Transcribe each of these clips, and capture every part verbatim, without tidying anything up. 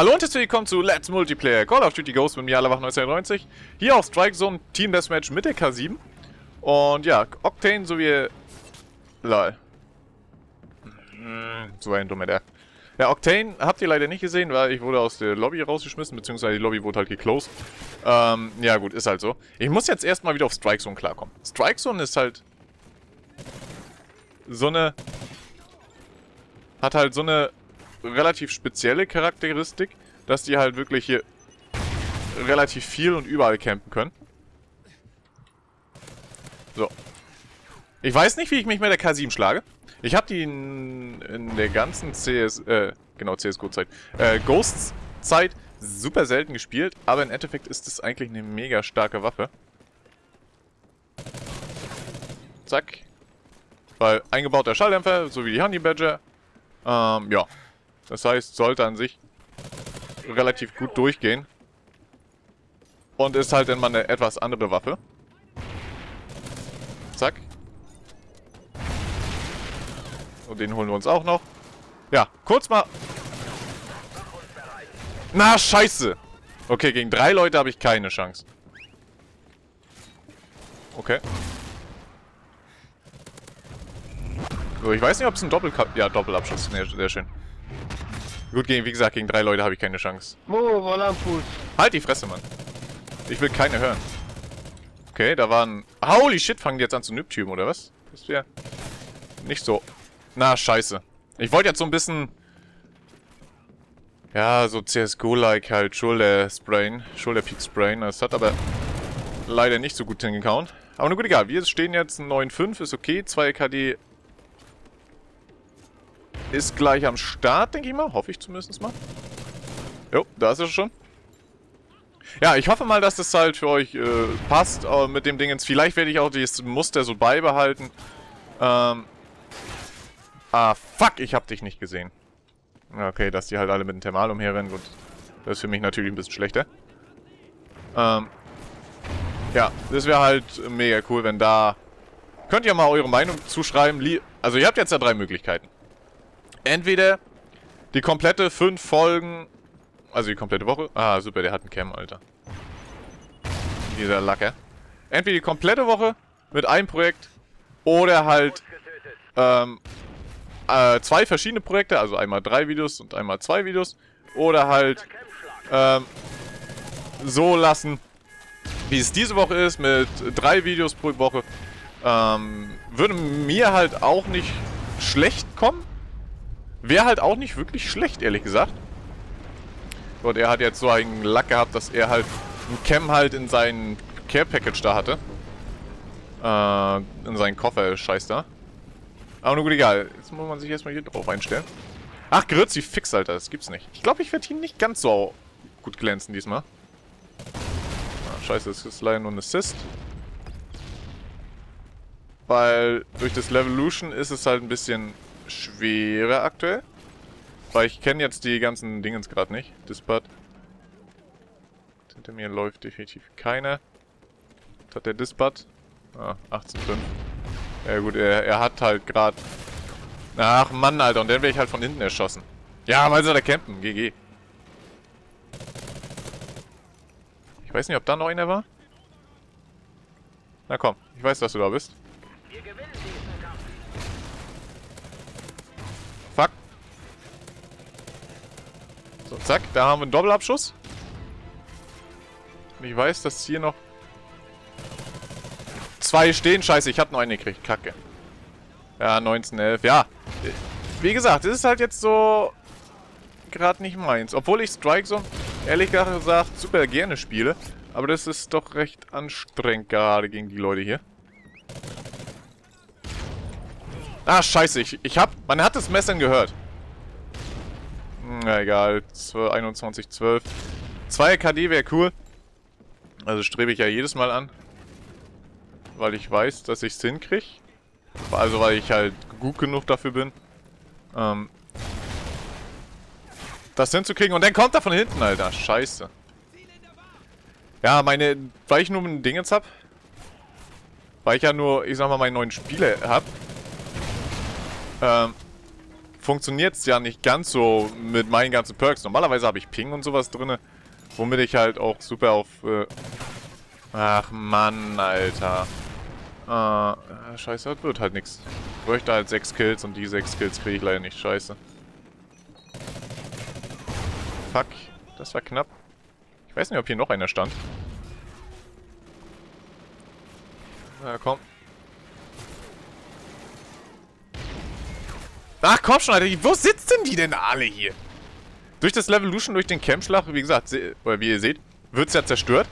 Hallo und herzlich willkommen zu Let's Multiplayer Call of Duty Ghosts mit mir, Adlerwache neunzehnhundertneunundneunzig. Hier auf Strike Zone Team Deathmatch mit der K sieben. Und ja, Octane sowie... Lol. So ein dummer der. Ja, Octane habt ihr leider nicht gesehen, weil ich wurde aus der Lobby rausgeschmissen, beziehungsweise die Lobby wurde halt geclosed. Ähm, ja gut, ist halt so. Ich muss jetzt erstmal wieder auf Strike Zone klarkommen. Strike Zone ist halt... So eine... Hat halt so eine... relativ spezielle Charakteristik, dass die halt wirklich hier relativ viel und überall campen können. So. Ich weiß nicht, wie ich mich mit der K sieben schlage. Ich habe die in, in der ganzen C S... Äh, genau, C S G O-Zeit. Äh, Ghosts-Zeit super selten gespielt, aber im Endeffekt ist das eigentlich eine mega starke Waffe. Zack. Weil eingebauter Schalldämpfer, so wie die Honey Badger. Ähm, ja. Das heißt, sollte an sich relativ gut durchgehen. Und ist halt dann mal eine etwas andere Waffe. Zack. Und den holen wir uns auch noch. Ja, kurz mal... Na, scheiße! Okay, gegen drei Leute habe ich keine Chance. Okay. So, ich weiß nicht, ob es ein Doppelkap... Ja, Doppelabschuss. Sehr, sehr schön. Gut, gegen, wie gesagt, gegen drei Leute habe ich keine Chance. Halt die Fresse, Mann. Ich will keine hören. Okay, da waren... Holy shit, fangen die jetzt an zu Nüptüben, oder was? Das wäre nicht so... Na, scheiße. Ich wollte jetzt so ein bisschen... Ja, so C S G O-like halt Schulter-Sprayen. Schulter-Peak-Sprayen. Das hat aber leider nicht so gut hingehauen. Aber nun gut, egal. Wir stehen jetzt neun fünf, ist okay. zwei K D... Ist gleich am Start, denke ich mal. Hoffe ich zumindest mal. Jo, da ist er schon. Ja, ich hoffe mal, dass das halt für euch äh, passt äh, mit dem Dingens. Vielleicht werde ich auch dieses Muster so beibehalten. Ähm. Ah, fuck, ich hab dich nicht gesehen. Okay, dass die halt alle mit dem Thermal umherrennen. Gut, das ist für mich natürlich ein bisschen schlechter. Ähm. Ja, das wäre halt mega cool, wenn da... Könnt ihr mal eure Meinung zuschreiben. Also ihr habt jetzt ja drei Möglichkeiten. Entweder die komplette fünf Folgen, also die komplette Woche. Ah, super, der hat einen Cam, Alter. Dieser Lacker. Entweder die komplette Woche mit einem Projekt oder halt ähm, äh, zwei verschiedene Projekte, also einmal drei Videos und einmal zwei Videos. Oder halt ähm, so lassen, wie es diese Woche ist, mit drei Videos pro Woche. Ähm, würde mir halt auch nicht schlecht kommen. Wäre halt auch nicht wirklich schlecht, ehrlich gesagt. Und er hat jetzt so einen Lack gehabt, dass er halt einen Cam halt in seinem Care-Package da hatte. Äh, in seinen Koffer, scheiß da. Aber nur gut, egal. Jetzt muss man sich erstmal hier drauf einstellen. Ach, Grützi fix, Alter. Das gibt's nicht. Ich glaube, ich werde hier nicht ganz so gut glänzen diesmal. Ah, scheiße, das ist leider nur ein Assist. Weil durch das Levolution ist es halt ein bisschen... schwerer aktuell. Weil ich kenne jetzt die ganzen Dingens gerade nicht. Dispart. Hinter mir läuft definitiv keiner. Was hat der Dispart? Ah, achtzehn Komma fünf. Ja gut, er, er hat halt gerade... Ach Mann, Alter. Und dann werde ich halt von hinten erschossen. Ja, mal soll er campen. G G. Ich weiß nicht, ob da noch einer war. Na komm. Ich weiß, dass du da bist. Wir gewinnen diesen Kampf. So, zack, da haben wir einen Doppelabschuss. Und ich weiß, dass hier noch zwei stehen. Scheiße, ich hab noch einen gekriegt. Kacke. Ja, neunzehn elf. Ja, wie gesagt, das ist halt jetzt so gerade nicht meins. Obwohl ich Strike Zone ehrlich gesagt super gerne spiele. Aber das ist doch recht anstrengend gerade gegen die Leute hier. Ah, scheiße. Ich, ich hab... Man hat das Messern gehört. Na egal, einundzwanzig zwölf. zwei K D wäre cool. Also strebe ich ja jedes Mal an. Weil ich weiß, dass ich es hinkriege. Also weil ich halt gut genug dafür bin. Ähm, das hinzukriegen. Und dann kommt er von hinten, Alter. Scheiße. Ja, meine... Weil ich nur ein Ding jetzt hab. Weil ich ja nur, ich sag mal, meinen neuen Spieler hab. Ähm... funktioniert es ja nicht ganz so mit meinen ganzen Perks. Normalerweise habe ich Ping und sowas drin, womit ich halt auch super auf... Äh Ach Mann, Alter. Äh, scheiße, das wird halt nichts. Ich bräuchte halt sechs Kills und die sechs Kills kriege ich leider nicht. Scheiße. Fuck, das war knapp. Ich weiß nicht, ob hier noch einer stand. Na komm. Ach komm schon, Alter. Wo sitzen die denn alle hier? Durch das Levolution, durch den Campschlag, wie gesagt, oder wie ihr seht, wird es ja zerstört.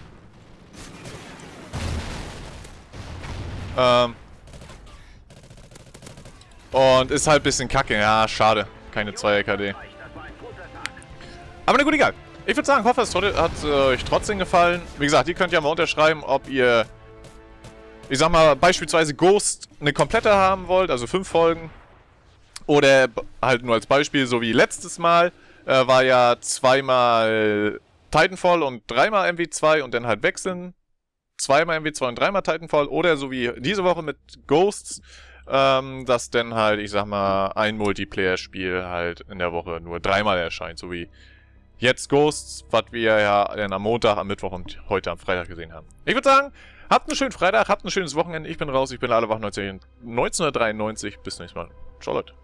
Ähm. Und ist halt ein bisschen kacke. Ja, schade. Keine zwei K D. Aber na gut, egal. Ich würde sagen, hoffe, es hat euch trotzdem gefallen. Wie gesagt, ihr könnt ja mal unterschreiben, ob ihr, ich sag mal, beispielsweise Ghost eine komplette haben wollt, also fünf Folgen. Oder halt nur als Beispiel, so wie letztes Mal, äh, war ja zweimal Titanfall und dreimal M W zwei und dann halt wechseln. Zweimal M W zwei und dreimal Titanfall. Oder so wie diese Woche mit Ghosts, ähm, dass dann halt, ich sag mal, ein Multiplayer-Spiel halt in der Woche nur dreimal erscheint. So wie jetzt Ghosts, was wir ja dann am Montag, am Mittwoch und heute am Freitag gesehen haben. Ich würde sagen, habt einen schönen Freitag, habt ein schönes Wochenende. Ich bin raus, ich bin Adlerwache neunzehnhundertdreiundneunzig. Bis nächstes Mal. Ciao Leute.